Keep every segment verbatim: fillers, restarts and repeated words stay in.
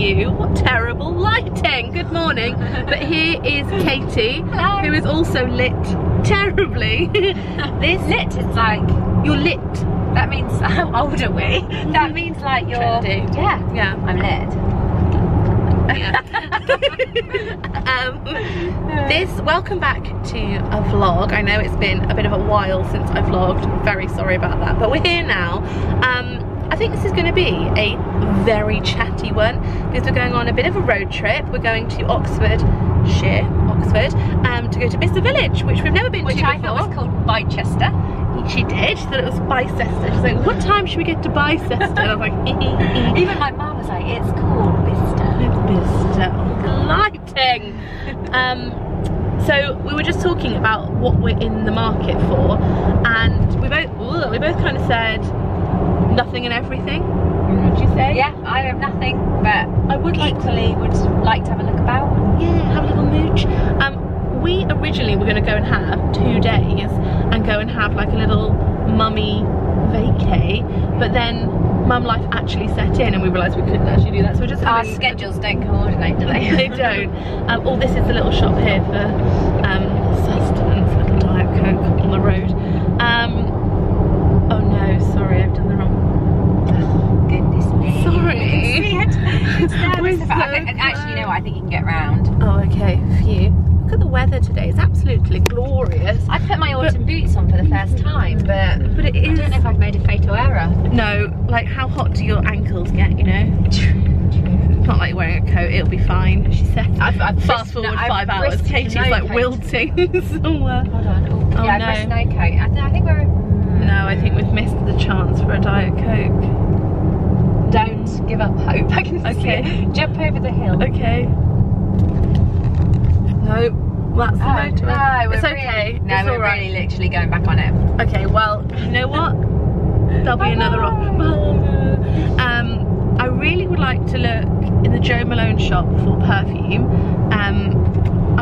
you. What terrible lighting. Good morning. But here is Katie. Hello. Who is also lit terribly. This lit is like, you're lit. That means, how old are we? That means like you're... Trendy. Yeah. Yeah. I'm lit. Yeah. um, this, welcome back to a vlog. I know it's been a bit of a while since I vlogged. I'm very sorry about that, but we're here now. Um, I think this is going to be a very chatty one because we're going on a bit of a road trip. We're going to Oxfordshire, Oxford, um, to go to Bicester Village, which we've never been which to I before. Which I thought was called Bicester. She did. She thought it was Bicester. She's like, what time should we get to Bicester? And I was like, e -e -e. Even my mum was like, it's called Bicester. Bicester. Lighting. um, so we were just talking about what we're in the market for, and we both, ooh, we both kind of said nothing and everything. Would you say? Yeah, I have nothing, but I would equally like to, would like to have a look about. Yeah, have a little mooch. Um, we originally were going to go and have two days and go and have like a little mummy vacay, but then mum life actually set in and we realised we couldn't actually do that, so we're just our schedules don't coordinate, do they? They don't. Um, oh, this is the little shop here for um, sustenance, little Diet Coke on the road. Um, oh no, sorry, I've done the wrong. Oh, goodness me. Sorry. Sorry. So actually, you know what, I think you can get round. Oh, okay, phew. Look at the weather today, it's absolutely glorious. I put my autumn but, boots on for the first time, but, but it is, I don't know if I've made a fatal error. No, like how hot do your ankles get, you know? It's not like you're wearing a coat, it'll be fine, she said. I've, I've Fast forward no, five I've hours, Katie's no like coat. wilting somewhere. Hold on, oh, yeah, oh, no. I've no coat. I, th I think we're... No, I think we've missed the chance for a Diet Coke. Don't give up hope, I can okay. see it. Jump over the hill. Okay. No, that's the oh, motor. No, it's okay. Really, no, it's we're all right. really literally going back on it. Okay, well, you know what? There'll be Bye -bye. another option. Um, I really would like to look in the Jo Malone shop for perfume. Um,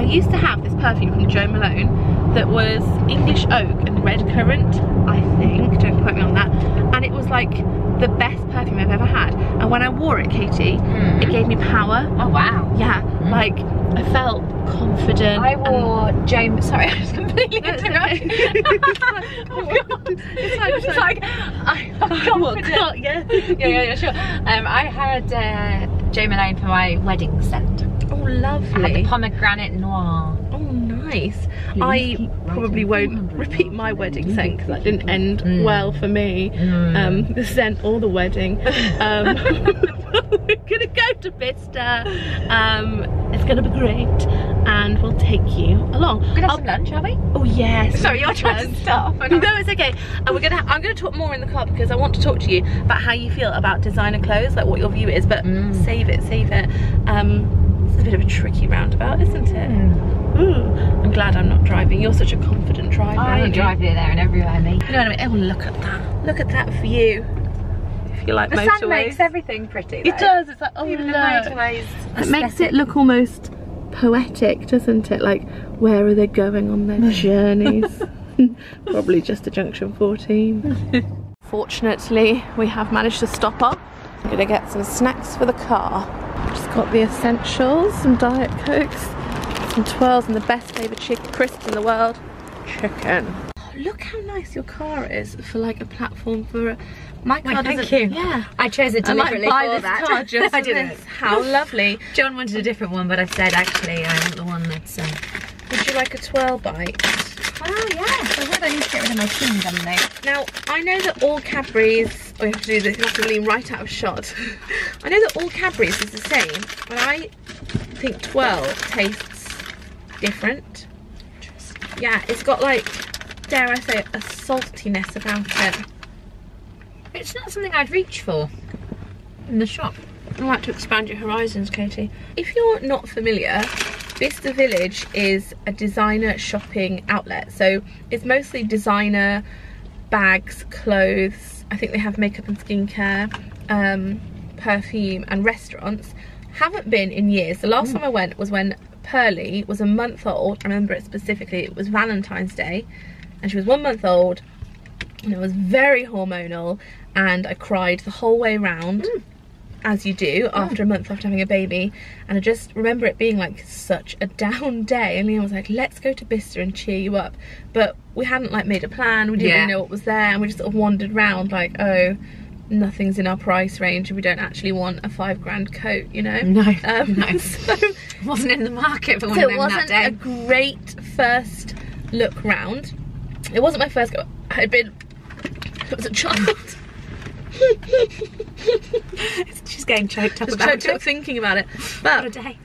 I used to have this perfume from Jo Malone that was English oak and red currant, I think. Don't quote me on that. And it was like the best perfume I've ever had. And when I wore it, Katie, mm. it gave me power. Oh wow. Yeah, mm. like I felt confident. I wore Jo. Sorry, I was completely interrupted. Oh my god! It's like, it's like, I'm confident. Oh, yeah, yeah, yeah, yeah, sure. Um, I had uh, Jo Malone for my wedding scent. Oh, lovely! I had the pomegranate noir. Oh, nice. I probably won't repeat my wedding scent because that didn't end mm. well for me. Mm. Um, the scent or the wedding. Um, we're gonna go to Bicester. Um, it's gonna be great. And we'll take you along. We're gonna have I'll, some lunch, are we? Oh yes. Sorry, you're trying to stop. No, it's okay. And we're gonna. I'm gonna talk more in the car because I want to talk to you about how you feel about designer clothes, like what your view is. But mm. save it, save it. Um, it's a bit of a tricky roundabout, isn't it? Mm. Ooh, I'm glad I'm not driving. You're such a confident driver. I aren't you? drive here, there, and everywhere, mate. You know what I mean? Oh, look at that! Look at that view. If you like motorways, the sun makes everything pretty. Though. It does. It's like oh Even look. The motorways. It makes it look almost poetic, doesn't it? Like, where are they going on their journeys? Probably just to junction fourteen. Fortunately, we have managed to stop up. I'm gonna get some snacks for the car. Just got the essentials, some Diet Cokes, some twirls, and the best flavoured chicken crisps in the world, chicken. Oh, look how nice your car is for like a platform for a... My car doesn't. Thank you. Yeah, I chose it deliberately I might buy for this that. Car just I didn't. How lovely. John wanted a different one, but I said actually I want the one that's. Um... Would you like a twirl bite? Oh yes, I would. I need to get rid of my team, don't they? Now I know that all Cadbury's. Oh, you have to do this. You have to lean right out of shot. I know that all Cadbury's is the same, but I think twirl tastes different. Yeah, it's got like, dare I say, a saltiness about it. It's not something I'd reach for in the shop. I like to expand your horizons, Katie. If you're not familiar, Bicester Village is a designer shopping outlet. So it's mostly designer bags, clothes. I think they have makeup and skincare, um, perfume and restaurants. Haven't been in years. The last mm. time I went was when Pearlie was a month old. I remember it specifically. It was Valentine's Day and she was one month old. And it was very hormonal and I cried the whole way round. Mm. as you do after a month after having a baby, and I just remember it being like such a down day, and Liam was like, let's go to Bicester and cheer you up, but we hadn't like made a plan, we didn't yeah. really know what was there, and we just sort of wandered round like, oh, nothing's in our price range, and we don't actually want a five grand coat, you know. No, um, no. So it wasn't in the market for one so of them that day. It wasn't a great first look round. It wasn't my first go. I had been, I was a child. She's getting choked up. Just about choked it. Up thinking about it. But what a day.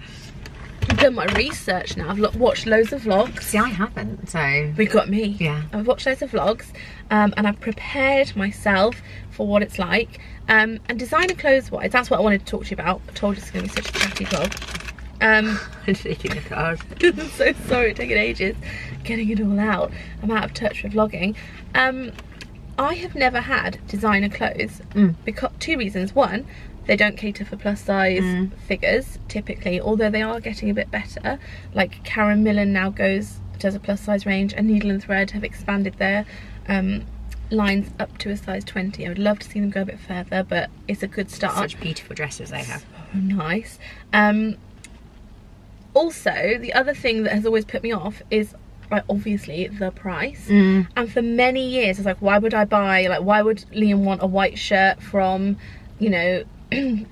I've done my research now. I've lo watched loads of vlogs. See, I haven't, so. We've got me. Yeah. I've watched loads of vlogs, um, and I've prepared myself for what it's like. Um, and designer clothes-wise, that's what I wanted to talk to you about. I told you it's going to be such a chatty vlog. Um, I'm taking the card. I'm so sorry, it's taken ages getting it all out. I'm out of touch with vlogging. Um, I have never had designer clothes mm. because two reasons. One, they don't cater for plus size mm. figures typically, although they are getting a bit better. Like Karen Millen now goes does a plus size range, and Needle and Thread have expanded their um, lines up to a size twenty. I would love to see them go a bit further, but it's a good start. Such beautiful dresses they have. So nice. Um, also, the other thing that has always put me off is, like, obviously the price. Mm. And for many years, I was like, why would I buy, like, why would Liam want a white shirt from, you know,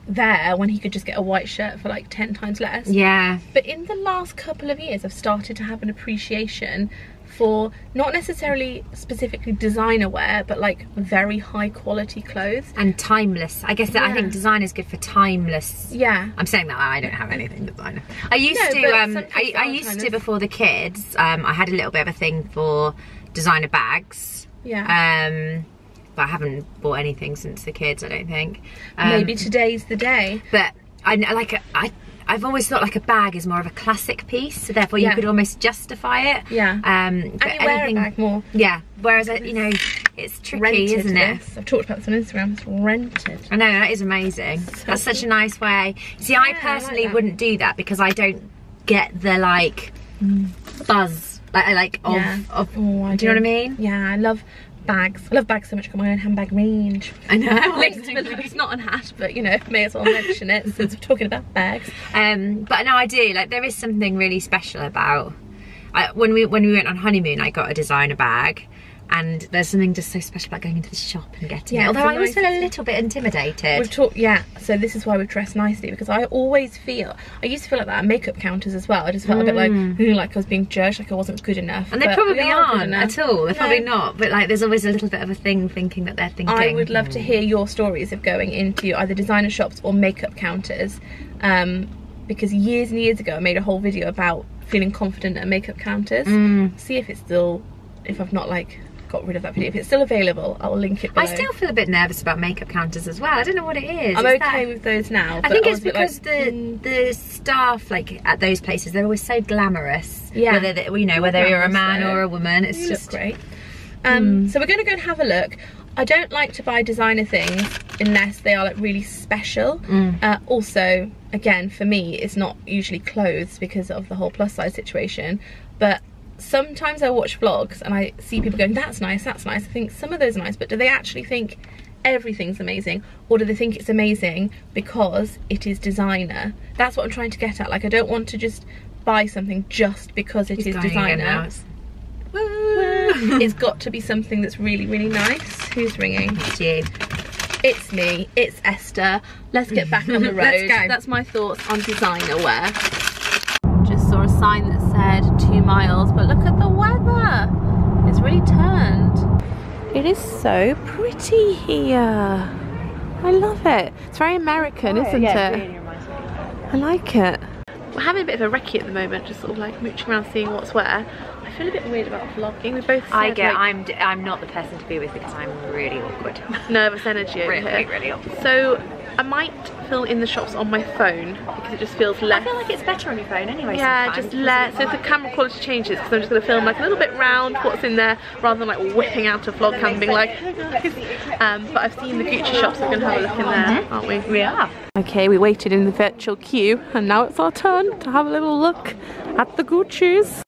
there when he could just get a white shirt for like ten times less? Yeah. But in the last couple of years, I've started to have an appreciation for not necessarily specifically designer wear, but like very high quality clothes and timeless. I guess that yeah. I think design is good for timeless. Yeah, I'm saying that I don't have anything designer. I used no, to. Um, I, I used timeless. to before the kids. Um, I had a little bit of a thing for designer bags. Yeah. Um, but I haven't bought anything since the kids, I don't think. Um, Maybe today's the day. But I like I. I've always thought like a bag is more of a classic piece, so therefore yeah. you could almost justify it. Yeah. Um, but and you wear anything, a bag more. Yeah. Whereas, it's you know, it's tricky, rented, isn't it? Yes. I've talked about this on Instagram, it's rented. I know, that is amazing. So That's such a nice way. See, yeah, I personally I like wouldn't do that because I don't get the like mm. buzz, like, like of, yeah. of oh, I do, do you know what I mean? Yeah, I love bags. I love bags so much, I've got my own handbag range. I know. It's not on hat, but you know, may as well mention it since we're talking about bags. Um, but no, I do. Like, there is something really special about. I, when we when we went on honeymoon, I got a designer bag, and there's something just so special about going into the shop and getting yeah, it. Although I always feel a little bit intimidated. We've talked, yeah. So this is why we dress nicely, because I always feel. I used to feel like that at makeup counters as well. I just felt mm. a bit like, mm, like I was being judged, like I wasn't good enough. And they probably aren't at all. They're no. probably not. But like, there's always a little bit of a thing thinking that they're thinking. I would love mm. to hear your stories of going into either designer shops or makeup counters, um, because years and years ago I made a whole video about feeling confident at makeup counters. Mm. See if it's still, if I've not like. got rid of that video. If it's still available, I'll link it below. I still feel a bit nervous about makeup counters as well. I don't know what it is. I'm is okay that... with those now. I think it's I because like, the mm. the staff like at those places, they're always so glamorous. Yeah. Whether they, you know, whether you're a man though. or a woman, it's you just look great. Um, mm. So we're going to go and have a look. I don't like to buy designer things unless they are like really special. Mm. Uh, also, again, for me, it's not usually clothes because of the whole plus size situation, but. Sometimes I watch vlogs and I see people going, that's nice, that's nice. I think some of those are nice, but do they actually think everything's amazing? Or do they think it's amazing because it is designer? That's what I'm trying to get at. Like, I don't want to just buy something just because it He's is designer. It's... it's got to be something that's really, really nice. Who's ringing? It's you. It's me. It's Esther. Let's get back on the road. Let's go. That's my thoughts on designer wear. Just saw a sign that said two miles, but look at the weather, it's really turned. It is so pretty here, I love it. It's very American, oh, isn't yeah, it? I like it. We're having a bit of a recce at the moment, just sort of like mooching around, seeing what's where. I feel a bit weird about vlogging. We both said, I get. Like, I'm. D I'm not the person to be with because I'm really awkward. Nervous energy. Really, here. really awkward. So I might fill in the shops on my phone because it just feels less. I feel like it's better on your phone anyway. Yeah, sometimes. just less. So if the camera quality changes, because I'm just gonna film like a little bit round what's in there rather than like whipping out a vlog cam and being like, hey guys. Um, but I've seen the Gucci shops. So we're gonna have a look in there, aren't we? We are. Okay, we waited in the virtual queue, and now it's our turn to have a little look at the Gucci's.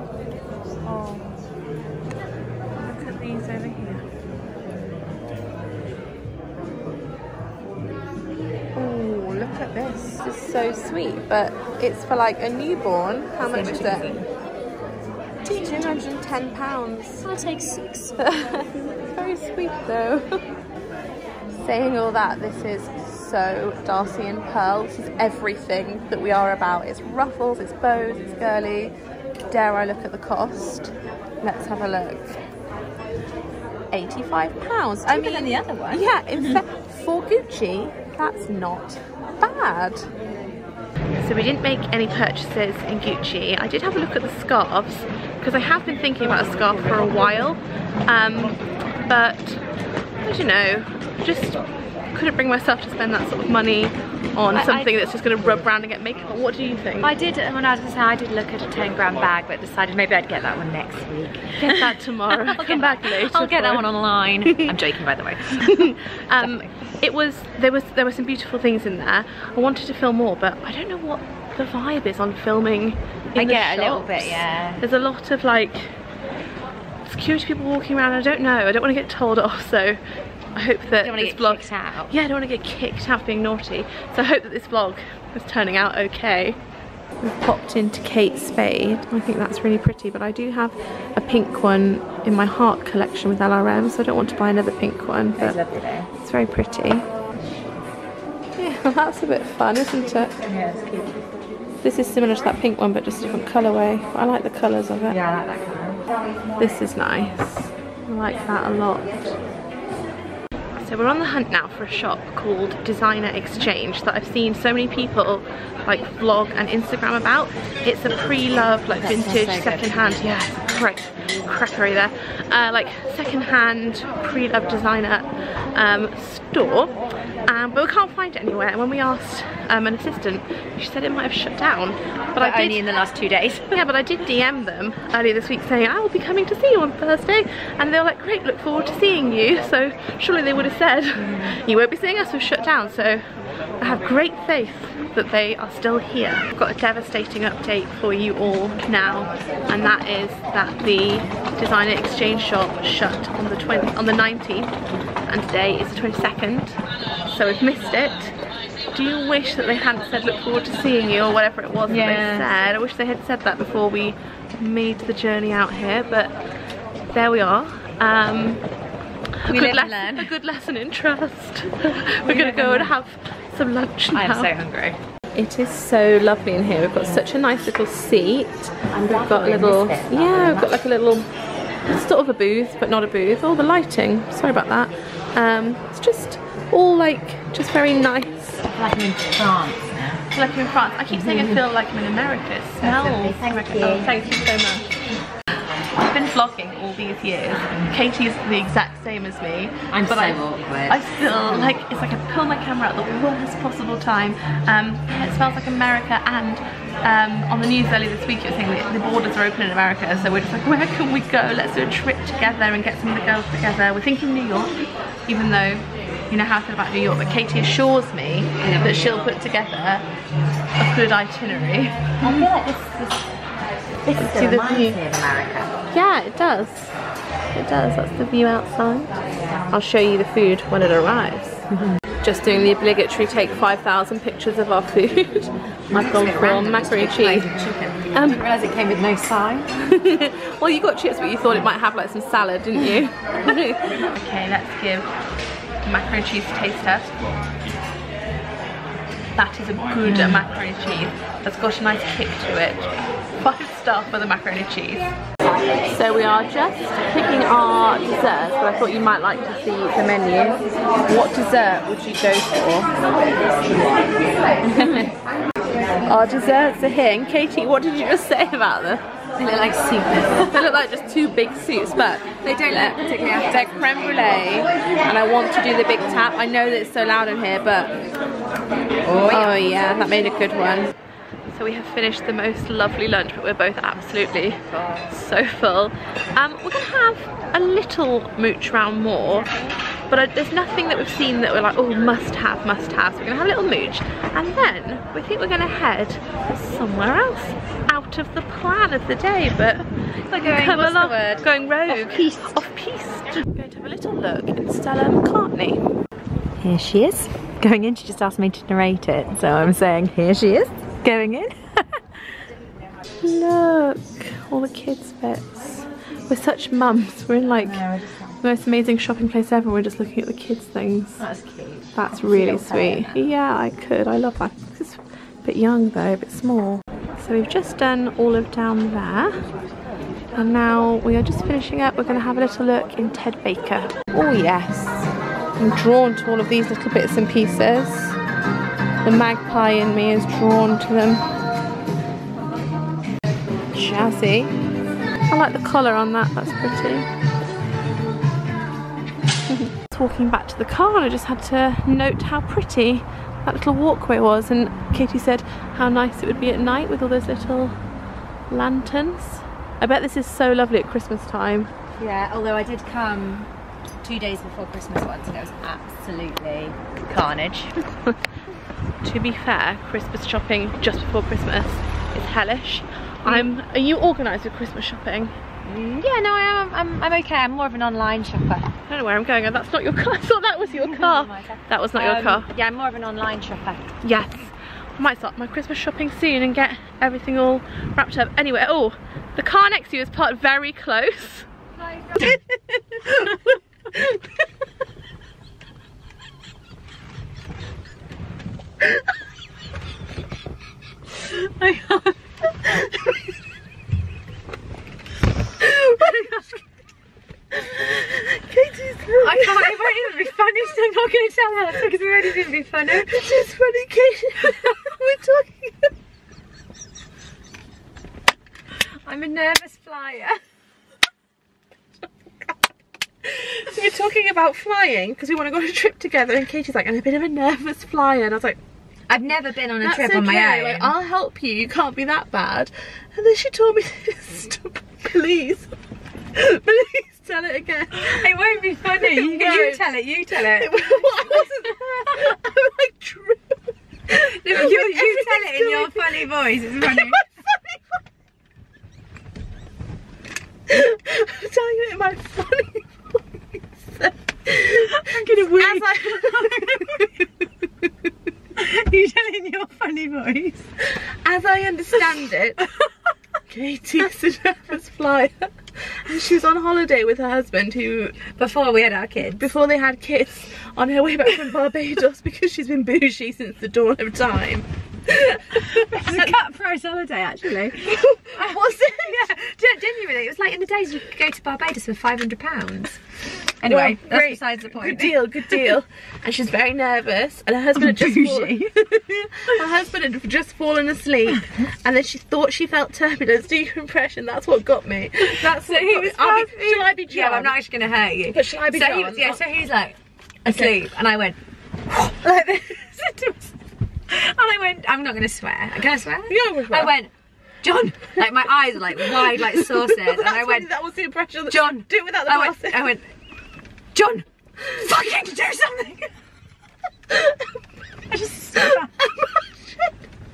so sweet, but it's for like a newborn. How much is it? two hundred and ten pounds. I'll take six. It's very sweet though. Saying all that, this is so Darcy and Pearl. This is everything that we are about. It's ruffles, it's bows, it's girly. Dare I look at the cost? Let's have a look. eighty-five pounds. I mean, than the other one. Yeah, in fact, for Gucci, that's not bad. So we didn't make any purchases in Gucci. I did have a look at the scarves, because I have been thinking about a scarf for a while. Um, but, I don't know. Just couldn't bring myself to spend that sort of money on I, something I, that's just going to rub around and get makeup. What do you think? I did, when I was saying, I did look at a ten grand bag, but decided maybe I'd get that one next week. Get that tomorrow. I'll come back later. I'll get that one online. I'm joking, by the way. um, it was there was there were some beautiful things in there. I wanted to film more, but I don't know what the vibe is on filming. In I the get shops. A little bit, yeah. There's a lot of like security people walking around. I don't know. I don't want to get told off, so. I hope that don't this vlog. Out. Yeah, I don't want to get kicked out being naughty. So I hope that this vlog is turning out okay. We've popped into Kate Spade. I think that's really pretty, but I do have a pink one in my heart collection with L R M, so I don't want to buy another pink one. But it's lovely though. It's very pretty. Yeah, well, that's a bit fun, isn't it? Yeah, it's cute. This is similar to that pink one, but just a different colourway. I like the colours of it. Yeah, I like that colour. This is nice. I like that a lot. So we're on the hunt now for a shop called Designer Exchange that I've seen so many people like vlog and Instagram about. It's a pre-loved like that vintage so secondhand, yeah, correct, crackery there, uh, like secondhand pre-loved designer um, store, um, but we can't find it anywhere. And when we asked um, an assistant, she said it might have shut down. But, but I did, only in the last two days. Yeah, but I did D M them earlier this week saying I will be coming to see you on Thursday, and they were like, great, look forward to seeing you. So surely they would have said, you won't be seeing us, we've shut down. So I have great faith that they are still here. I've got a devastating update for you all now, and that is that the Designer Exchange shop shut on the twentieth, on the nineteenth, and today is the twenty-second, so we've missed it. Do you wish that they hadn't said look forward to seeing you or whatever it was yeah. that they said? I wish they had said that before we made the journey out here, but there we are. Um, A we good, lesson, a good lesson in trust. We're we gonna go learn. and have some lunch now. I am so hungry. It is so lovely in here. We've got yeah. such a nice little seat. And we've got a little, bit, yeah, we've got like a little, sort of a booth, but not a booth. Oh, the lighting. Sorry about that. Um, it's just all like, just very nice. I feel like I'm in France now. I feel like I'm in France. I keep saying I feel like I'm in America. It smells. Thank you. Oh, thank you so much. I've been vlogging all these years. Katie is the exact same as me. I'm but so I, awkward. I still, like, it's like I pull my camera at the worst possible time. Um, it smells like America, and um, on the news earlier this week it was saying that the borders are open in America, so we're just like, where can we go? Let's do a trip together and get some of the girls together. We're thinking New York, even though you know how I feel about New York, but Katie assures me that she'll put together a good itinerary. I feel like this is... This is the view of America. Yeah, it does. It does. That's the view outside. I'll show you the food when it arrives. Just doing the obligatory take five thousand pictures of our food. I've gone for macaroni and cheese. Um, I didn't realise it came with no side. Well, you got chips, but you thought it might have like some salad, didn't you? Okay, let's give the macaroni and cheese a taste test. That is a good mm. macaroni and cheese. That's got a nice kick to it. Five star for the macaroni and cheese. So we are just picking our desserts, but I thought you might like to see the menu. What dessert would you go for? Our desserts are here. And Katie, what did you just say about them? They look like soups. They look like just two big soups, but they don't look particularly appetizing. They're creme brulee, and I want to do the big tap. I know that it's so loud in here, but oh, oh yeah, that made a good one. So we have finished the most lovely lunch, but we're both absolutely so full. Um, we're gonna have a little mooch round more, but I, there's nothing that we've seen that we're like, oh, must have, must have. So we're gonna have a little mooch, and then we think we're gonna head somewhere else. Out of the plan of the day, but we're going, come along, going rogue, off-piste. Off-piste. I'm going to have a little look at Stella McCartney. Here she is. going in, she just asked me to narrate it, so I'm saying here she is, going in. Look, all the kids' bits. We're such mums, we're in like the most amazing shopping place ever, we're just looking at the kids' things. That's cute. That's really sweet. Yeah, I could, I love that. It's a bit young though, a bit small. So we've just done all of down there, and now we are just finishing up. We're going to have a little look in Ted Baker. Oh yes, I'm drawn to all of these little bits and pieces. The magpie in me is drawn to them. Jazzy. I like the collar on that, that's pretty. Just walking back to the car, and I just had to note how pretty that little walkway was, and Katie said how nice it would be at night with all those little lanterns. I bet this is so lovely at Christmas time. Yeah, although I did come two days before Christmas once and it was absolutely carnage. To be fair, Christmas shopping just before Christmas is hellish. Mm. I'm, are you organised with Christmas shopping? Mm, yeah, no, I am. I'm, I'm okay. I'm more of an online shopper. I don't know where I'm going. That's not your car. I thought that was your car. That was not um, your car. Yeah, I'm more of an online shopper. Yes. I might start my Christmas shopping soon and get everything all wrapped up. Anyway, oh, the car next to you is parked very close. Hi, I can't. Katie's I can't, it won't even be funny, so I'm not going to tell her because it won't even be funny. It's just funny, Katie. We're talking. I'm a nervous flyer. So we're talking about flying because we want to go on a trip together, and Katie's like, I'm a bit of a nervous flyer, and I was like, I've never been on a trip okay. on my own. Like, I'll help you, you can't be that bad. And then she told me this, please, please. Tell it again. It won't be funny. You, you tell it, you tell it. It well, I wasn't there. I'm like true. No, you, you tell it in your funny voice. It's funny. I'm telling you it in my funny voice. I'm gonna win. I... You tell it in your funny voice. As I understand it, Katie's a nervous flyer. And she was on holiday with her husband who... Before we had our kids. Before they had kids, on her way back from Barbados, because she's been bougie since the dawn of time. It's a cut price holiday, actually. Was it? Yeah, genuinely. It was like in the days you could go to Barbados for five hundred pounds. Anyway, well, that's great. Besides the point. Good deal, good deal. And she's very nervous, and her husband I'm had just fallen, her husband had just fallen asleep, and then she thought she felt turbulence, decompression. That's what got me. That's so what he was. Be, shall I be? John? Yeah, I'm not actually going to hurt you. But shall I be? So he was, yeah. So he's like asleep, okay. And I went like this, and I went. I'm not going to swear. Can I swear? Yeah, I, swear. I went. John, like my eyes are like wide, like saucers, well, and I went. That was the impression. That John, do it without the I went, I went. John, fucking do something! I just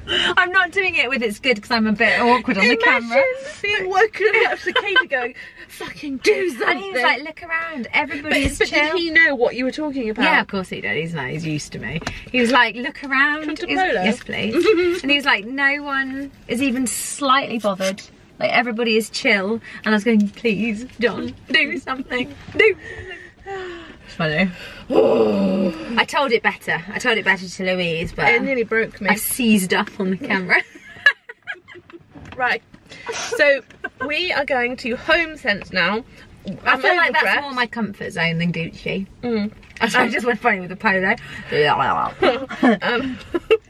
I'm not doing it with it's good because I'm a bit awkward on the Imagine camera. Being woken up to Katie going, fucking do something! And he was like, look around, everybody's but, but chill. Did he know what you were talking about? Yeah, of course he did, he's like, he's used to me. He was like, look around. Yes, please. And he was like, no one is even slightly bothered. Like, everybody is chill, and I was going, please, John, do something, do something. It's funny. Oh. I told it better. I told it better to Louise, but... It nearly broke me. I seized up on the camera. Right. So, we are going to Home Sense now. I I'm feel like that's breath. more my comfort zone than Gucci. Mm. I just went funny with the polo. um,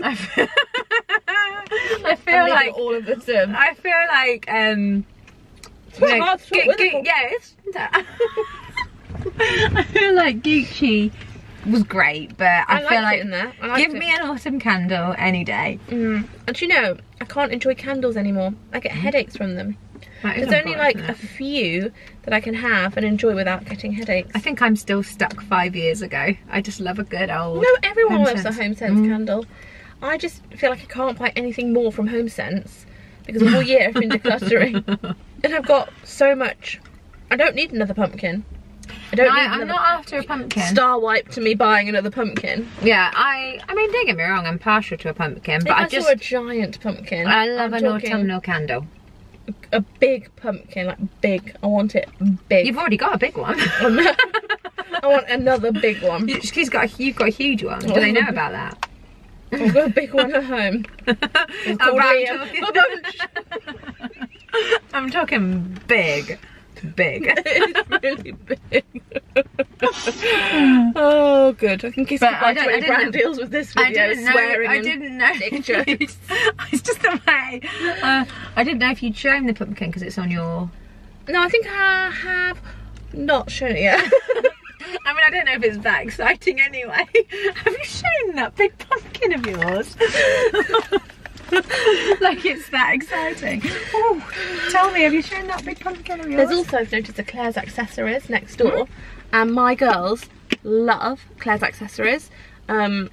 I feel, I feel like all of this in. I feel like um. Well, know, yes. I feel like Gucci was great, but I, I feel like in there. I give it. me an autumn candle any day. Mm. And you know, I can't enjoy candles anymore. I get mm. headaches from them. There's only like a few that I can have and enjoy without getting headaches. I think I'm still stuck five years ago. I just love a good old. No, everyone loves a Home Sense mm. candle. I just feel like I can't buy anything more from Home Sense because all year I've been decluttering and I've got so much. I don't need another pumpkin. I don't no, need I'm not after a pumpkin. Star wipe to me buying another pumpkin. Yeah, I I mean, don't get me wrong, I'm partial to a pumpkin, but I, I just saw a giant pumpkin. I love I'm an autumnal candle. A big pumpkin, like big. I want it big. You've already got a big one. I want another big one. She's got a, you've got a huge one. Do they know about that? I've got a big one at home. I'm talking, I'm talking big. Big. It's really big. Oh, good. I think he's got like twenty grand deals with this video. I didn't know. Swearing I didn't know. It's, it's just the way. Uh, I didn't know if you'd shown the pumpkin because it's on your. No, I think I have not shown it yet. I mean, I don't know if it's that exciting anyway. Have you shown that big pumpkin of yours? Like it's that exciting. Oh, tell me, have you shown that big pumpkin of yours? There's also, I've noticed, a Claire's Accessories next door, mm-hmm. and my girls love Claire's Accessories. Um,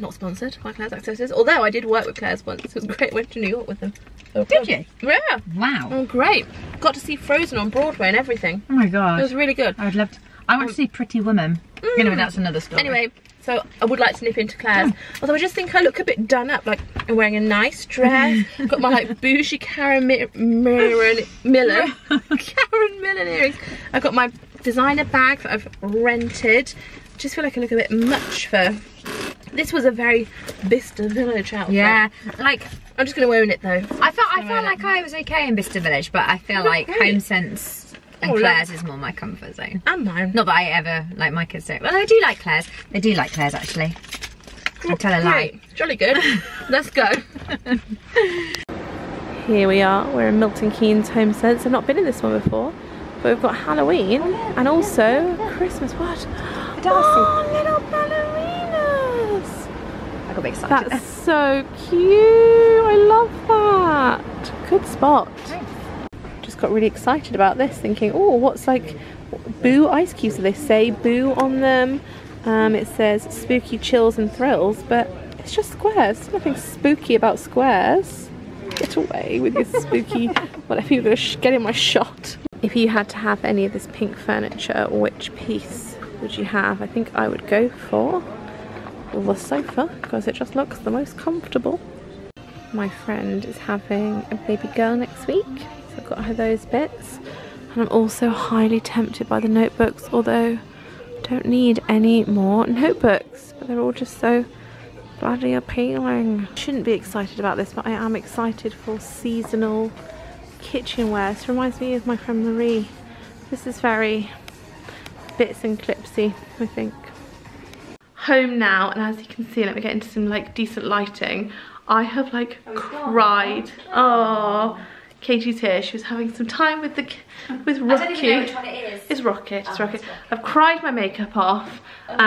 not sponsored by Claire's Accessories, although I did work with Claire's once. It was great. Went to New York with them. Oh, did God. you? Yeah. Wow. Oh, great. Got to see Frozen on Broadway and everything. Oh my God. It was really good. I'd love to. I want um, to see Pretty Woman. Mm. Anyway, that's another story. Anyway. So I would like to nip into Claire's, mm. although I just think I look a bit done up, like I'm wearing a nice dress, got my like bougie Karen Millen, Millen, Karen Millen earrings. I've got my designer bag that I've rented. I just feel like I look a bit much for, this was a very Bicester Village outfit. Yeah, like. I'm just gonna own it though. I felt, I felt like it. I was okay in Bicester Village, but I feel like great. Home Sense. And oh, Claire's is more my comfort zone. And mine. Not that I ever like my kids don't. Well, I do like Claire's. They do like Claire's actually. I'll tell a lie. Jolly good. Let's go. Here we are. We're in Milton Keynes Home Sense. I've not been in this one before, but we've got Halloween oh, yeah, and yeah, also yeah. Christmas. What? A Darcy. Oh, little ballerinas. I got a big excited. That's so cute. I love that. Good spot. Nice. Got really excited about this, thinking, oh, what's like boo ice cubes? Do they say boo on them? Um, it says spooky chills and thrills, but it's just squares. There's nothing spooky about squares. Get away with your spooky, whatever, you're gonna sh get in my shot. If you had to have any of this pink furniture, which piece would you have? I think I would go for the sofa because it just looks the most comfortable. My friend is having a baby girl next week. I've got her those bits, and I'm also highly tempted by the notebooks, although I don't need any more notebooks, but they're all just so bloody appealing. Shouldn't be excited about this, but I am excited for seasonal kitchenware. This reminds me of my friend Marie. This is very bits and clipsy, I think. Home now, and as you can see, let me get into some like decent lighting. I have like cried. Oh. Katie's here. She was having some time with the with Rocky. I don't even know which one it is. It's Rocket. It's oh, Rocket. It's I've cried my makeup off. Oh, um, no.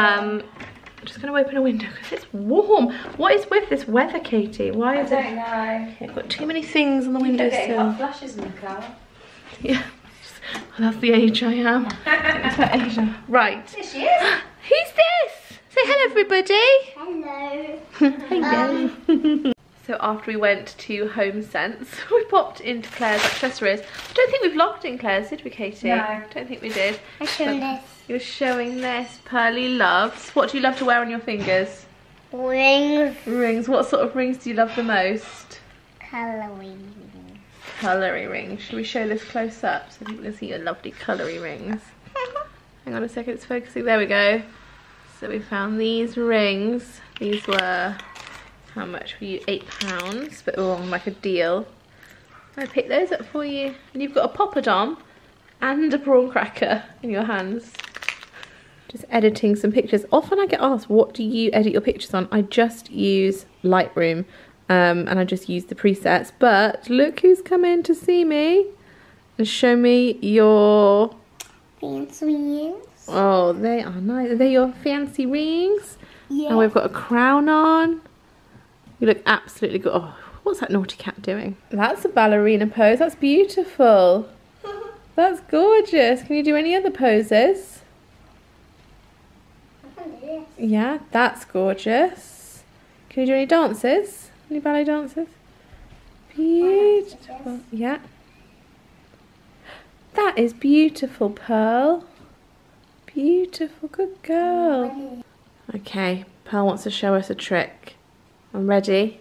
I'm just going to open a window because it's warm. What is with this weather, Katie? Why I is don't it? Know. I've got too many things on the windowsill. Hot flashes in the car. Yeah, well, that's the age I am. It's that age. Right. Here she is. Who's this? Say hello, everybody. Hello. Hello. Um. So after we went to Home Sense, we popped into Claire's Accessories. I don't think we vlogged in Claire's, did we, Katie? No. I don't think we did. I'm showing this. You're showing this. Pearly loves. What do you love to wear on your fingers? Rings. Rings. What sort of rings do you love the most? Colourly rings. Colourly rings. Should we show this close up so people can see your lovely colourly rings? Hang on a second, it's focusing. There we go. So we found these rings. These were... How much were you? Eight pounds, but oh, like a deal. I picked those up for you. And you've got a poppadom and a prawn cracker in your hands. Just editing some pictures. Often I get asked, what do you edit your pictures on? I just use Lightroom um, and I just use the presets. But look who's come in to see me and show me your... Fancy rings. Oh, they are nice. Are they your fancy rings? Yeah. And we've got a crown on. You look absolutely good. Oh, what's that naughty cat doing? That's a ballerina pose. That's beautiful. That's gorgeous. Can you do any other poses? I can do this. Yeah, that's gorgeous. Can you do any dances? Any ballet dances? Beautiful. Yeah. That is beautiful, Pearl. Beautiful, good girl. Okay, Pearl wants to show us a trick. I'm ready.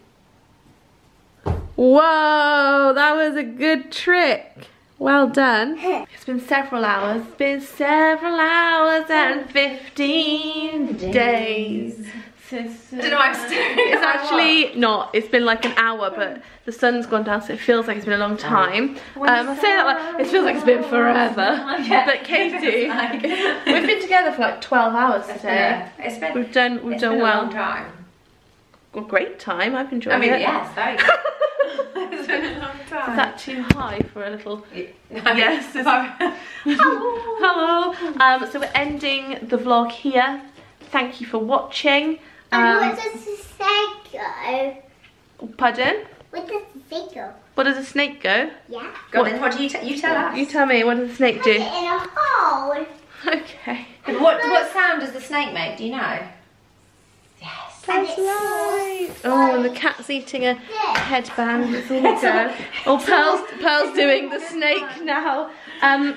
Whoa, that was a good trick. Well done. It's been several hours. It's been several hours and fifteen days. Since, uh, I don't know why I'm staring. It's actually not. It's been like an hour, but the sun's gone down, so it feels like it's been a long time. Um, I say that like it feels like it's been forever. Yeah, but Katie, like... we've been together for like twelve hours today. It's been, we've done. We've it's done been well. A long time. Well, great time. I've enjoyed it. I mean, it. yes, very good. It's been a long time. Is that too high for a little? Yeah. Yes. Hello. Hello. Um, so we're ending the vlog here. Thank you for watching. Um, and what does a snake go? Pardon? What does a snake go? What does a snake go? Yeah. Go on, what do you, t you tell yeah. us? You tell me, what does a snake do? Put it in a hole. Okay. And what, what sound does the snake make, do you know? Yes. That's right. Oh, and the cat's eating a headband. It's all go. Oh, Pearl's, Pearl's doing the snake now. Um,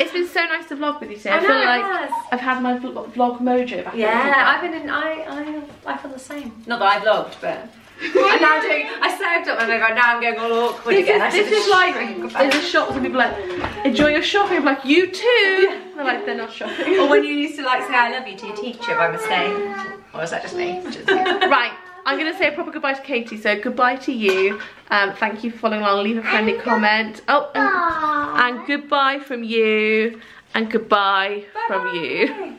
it's been so nice to vlog with you today. I, I know, feel like it has. I've had my vlog, vlog mojo back. Yeah, I've been in. I I I feel the same. Not that I vlogged, but I'm now doing. I saved up my mojo. Now I'm going all awkward this again. Is, this is like in the shops and people like enjoy your shopping. I'm like you too. Yeah. They're like they're not shopping. Or when you used to like say I love you to your teacher by mistake. Or is that just me? Just... Right. I'm going to say a proper goodbye to Katie, so goodbye to you. Um, thank you for following along, leave a friendly and comment. Oh, and, and goodbye from you, and goodbye Bye. from you.